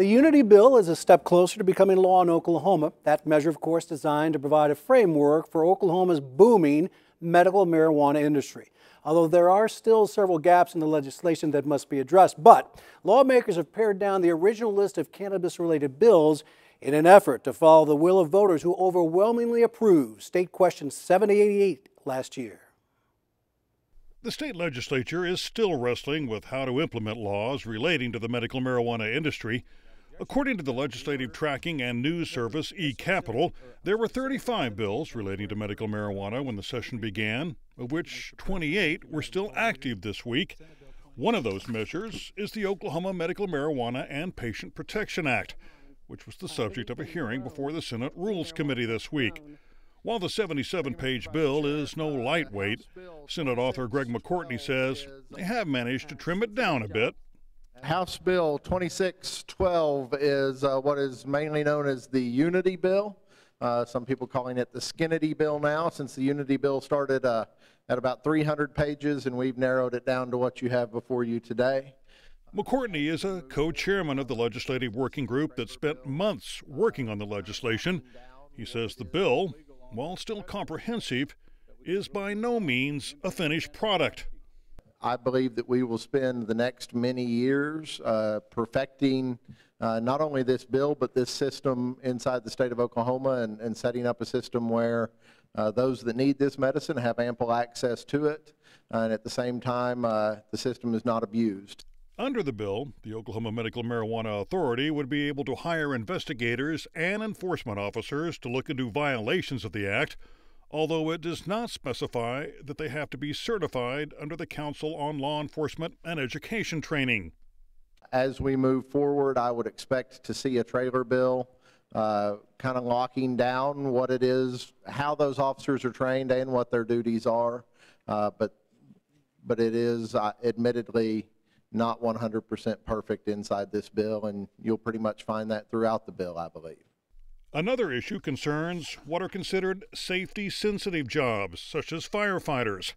The Unity bill is a step closer to becoming law in Oklahoma. That measure, of course, designed to provide a framework for Oklahoma's booming medical marijuana industry. Although there are still several gaps in the legislation that must be addressed, but lawmakers have pared down the original list of cannabis-related bills in an effort to follow the will of voters who overwhelmingly approved State Question 788 last year. The state legislature is still wrestling with how to implement laws relating to the medical marijuana industry. According to the legislative tracking and news service eCapitol, there were 35 bills relating to medical marijuana when the session began, of which 28 were still active this week. One of those measures is the Oklahoma Medical Marijuana and Patient Protection Act, which was the subject of a hearing before the Senate Rules Committee this week. While the 77-page bill is no lightweight, Senate author Greg McCortney says they have managed to trim it down a bit. House Bill 2612 is what is mainly known as the Unity bill. Some people calling it the Skinity bill now, since the Unity bill started at about 300 pages, and we've narrowed it down to what you have before you today. McCortney is a co-chairman of the legislative working group that spent months working on the legislation. He says the bill, while still comprehensive, is by no means a finished product. I believe that we will spend the next many years perfecting not only this bill, but this system inside the state of Oklahoma, and setting up a system where those that need this medicine have ample access to it, and at the same time the system is not abused. Under the bill, the Oklahoma Medical Marijuana Authority would be able to hire investigators and enforcement officers to look into violations of the act, although it does not specify that they have to be certified under the Council on Law Enforcement and Education Training. As we move forward, I would expect to see a trailer bill kind of locking down what it is, how those officers are trained and what their duties are, but it is admittedly not 100% perfect inside this bill, and you'll pretty much find that throughout the bill, I believe. Another issue concerns what are considered safety-sensitive jobs, such as firefighters.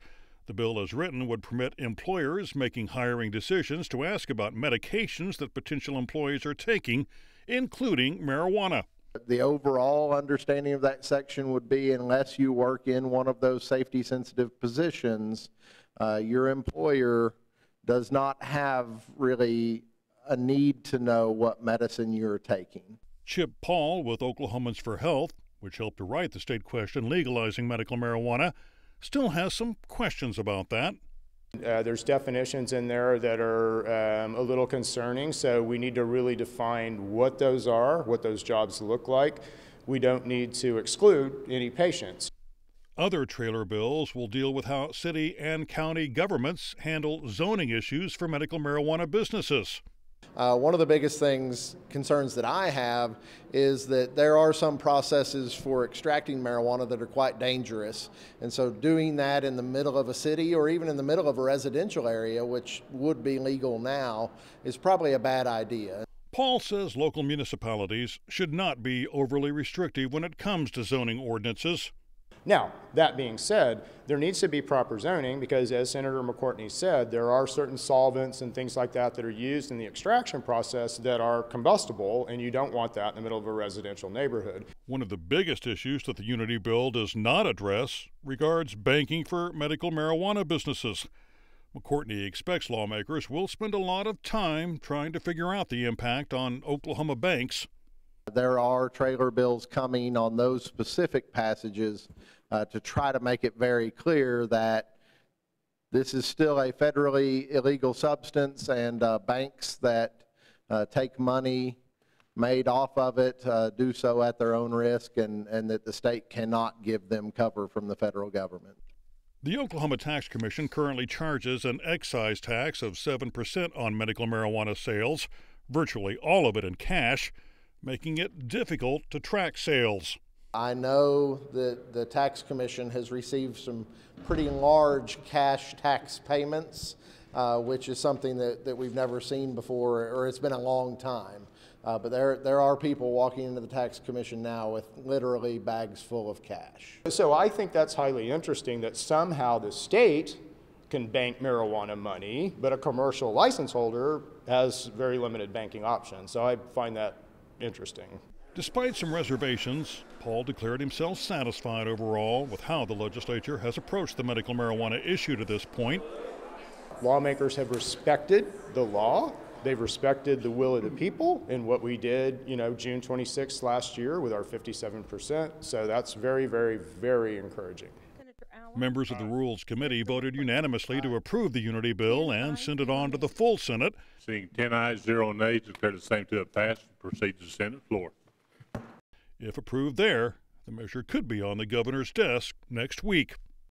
The bill as written would permit employers making hiring decisions to ask about medications that potential employees are taking, including marijuana. The overall understanding of that section would be, unless you work in one of those safety-sensitive positions, your employer does not have really a need to know what medicine you're taking. Chip Paul with Oklahomans for Health, which helped to write the state question legalizing medical marijuana, still has some questions about that. There's definitions in there that are a little concerning, so we need to really define what those are, what those jobs look like. We don't need to exclude any patients. Other trailer bills will deal with how city and county governments handle zoning issues for medical marijuana businesses. One of the biggest concerns that I have is that there are some processes for extracting marijuana that are quite dangerous. And so doing that in the middle of a city or even in the middle of a residential area, which would be legal now, is probably a bad idea. Paul says local municipalities should not be overly restrictive when it comes to zoning ordinances. Now, that being said, there needs to be proper zoning because, as Senator McCortney said, there are certain solvents and things like that that are used in the extraction process that are combustible, and you don't want that in the middle of a residential neighborhood. One of the biggest issues that the Unity bill does not address regards banking for medical marijuana businesses. McCortney expects lawmakers will spend a lot of time trying to figure out the impact on Oklahoma banks. There are trailer bills coming on those specific passages to try to make it very clear that this is still a federally illegal substance, and banks that take money made off of it do so at their own risk, and that the state cannot give them cover from the federal government. The Oklahoma Tax Commission currently charges an excise tax of 7% on medical marijuana sales, virtually all of it in cash, making it difficult to track sales. I know that the Tax Commission has received some pretty large cash tax payments, which is something that we've never seen before, or it's been a long time. But there are people walking into the Tax Commission now with literally bags full of cash. So I think that's highly interesting that somehow the state can bank marijuana money, but a commercial license holder has very limited banking options. So I find that interesting. Despite some reservations, Paul declared himself satisfied overall with how the legislature has approached the medical marijuana issue to this point. Lawmakers have respected the law. They've respected the will of the people in what we did, you know, June 26th last year with our 57%. So that's very, very, very encouraging. Members of the Rules Committee voted unanimously to approve the Unity bill and send it on to the full Senate. Seeing 10 ayes, 0 nays, declare the same to have passed and proceed to the Senate floor. If approved there, the measure could be on the governor's desk next week.